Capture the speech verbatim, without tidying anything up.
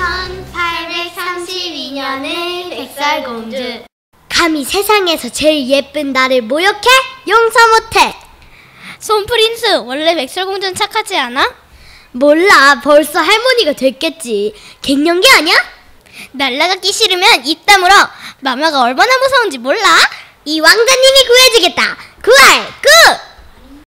천팔백삼십이 년의 백설공주. 감히 세상에서 제일 예쁜 나를 모욕해? 용서 못해! 손프린스, 원래 백설공주는 착하지 않아? 몰라, 벌써 할머니가 됐겠지. 갱년기 아니야? 날아가기 싫으면 입 다물어. 마마가 얼마나 무서운지 몰라? 이 왕자님이 구해주겠다. 구할 굿!